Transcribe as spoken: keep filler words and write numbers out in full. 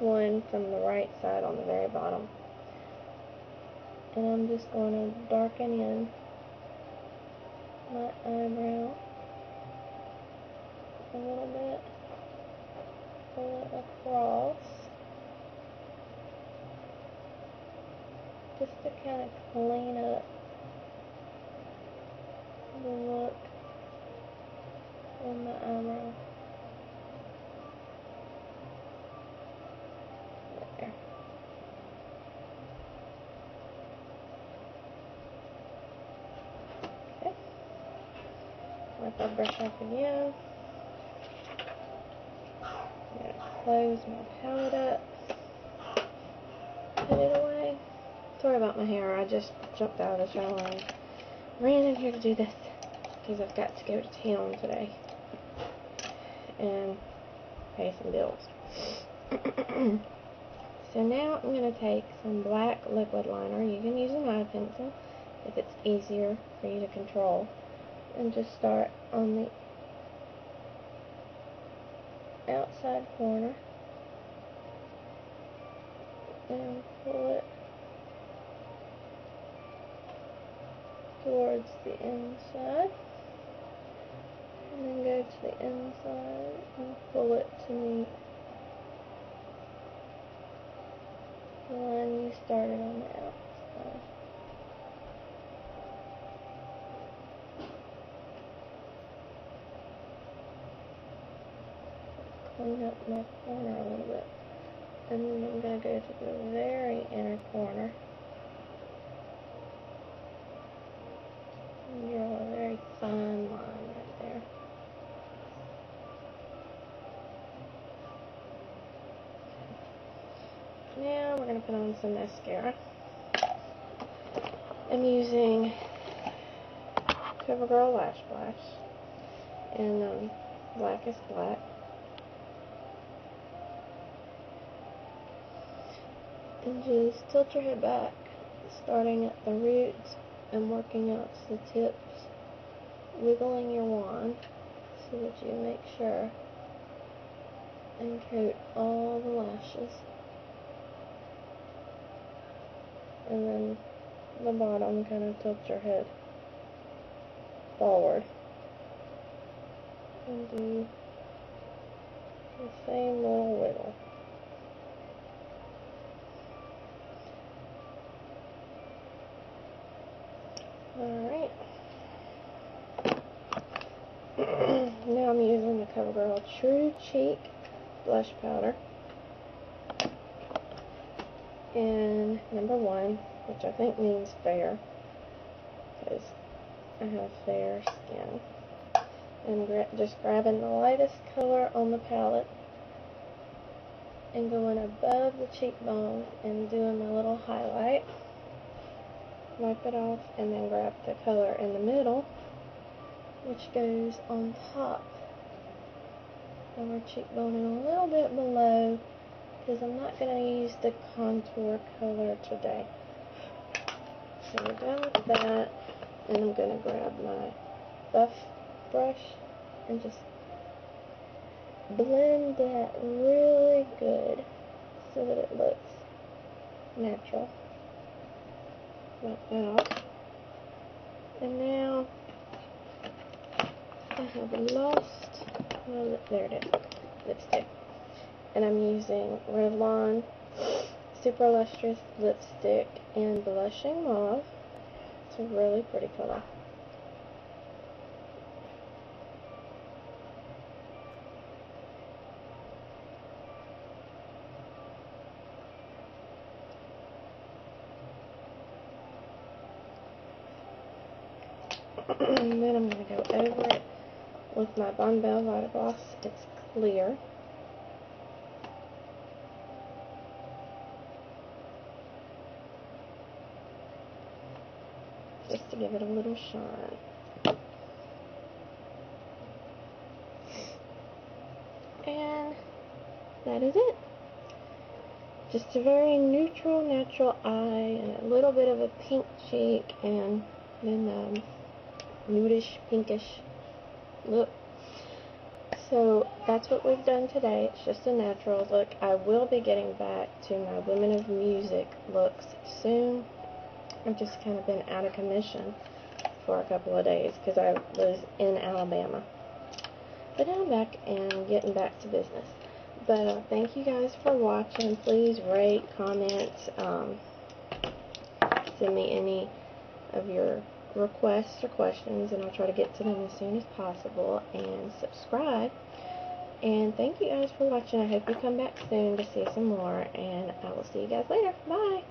one from the right side on the very bottom. And I'm just going to darken in my eyebrow a little bit, pull it across, just to kind of clean up the look on my eyebrow. There. Okay. Wipe my brush off again. I'm going to close my palette up. Put it away. Sorry about my hair. I just jumped out of the shower and ran in here to do this because I've got to go to town today and pay some bills. So now I'm going to take some black liquid liner. You can use an eye pencil if it's easier for you to control. And just start on the outside corner. And pull it towards the inside. And then go to the inside and pull it to meet the line you started on the outside. Clean up my corner a little bit. And then I'm going to go to the very inner corner. And draw a very fine line right there. Now we're going to put on some mascara. I'm using Cover Girl Lash Blast and um, Blackest Black. And just tilt your head back, starting at the roots and working out to the tips, wiggling your wand so that you make sure and coat all the lashes. And then the bottom, kind of tilt your head forward. And do the same little wiggle. Alright. Now I'm using the CoverGirl True Cheek blush powder. And number one, which I think means fair, because I have fair skin. And gra just grabbing the lightest color on the palette and going above the cheekbone and doing my little highlight. Wipe it off and then grab the color in the middle, which goes on top of our cheekbone and a little bit below, because I'm not going to use the contour color today. So we're done with that, and I'm going to grab my buff brush and just blend that really good so that it looks natural. Like that. And now I have lost my lip. There it is. Lipstick. And I'm using Revlon Super Lustrous lipstick in Blushing Mauve. It's a really pretty color. And then I'm going to go over it with my Bonnebell Vitagloss. It's clear. Just to give it a little shine. And that is it. Just a very neutral, natural eye and a little bit of a pink cheek and then um, nudish, pinkish look. So that's what we've done today. It's just a natural look. I will be getting back to my Women of Music looks soon. I've just kind of been out of commission for a couple of days because I was in Alabama. But now I'm back and getting back to business. But uh, thank you guys for watching. Please rate, comment, um, send me any of your requests or questions, and I'll try to get to them as soon as possible, and subscribe. And thank you guys for watching. I hope you come back soon to see some more, and I will see you guys later. Bye!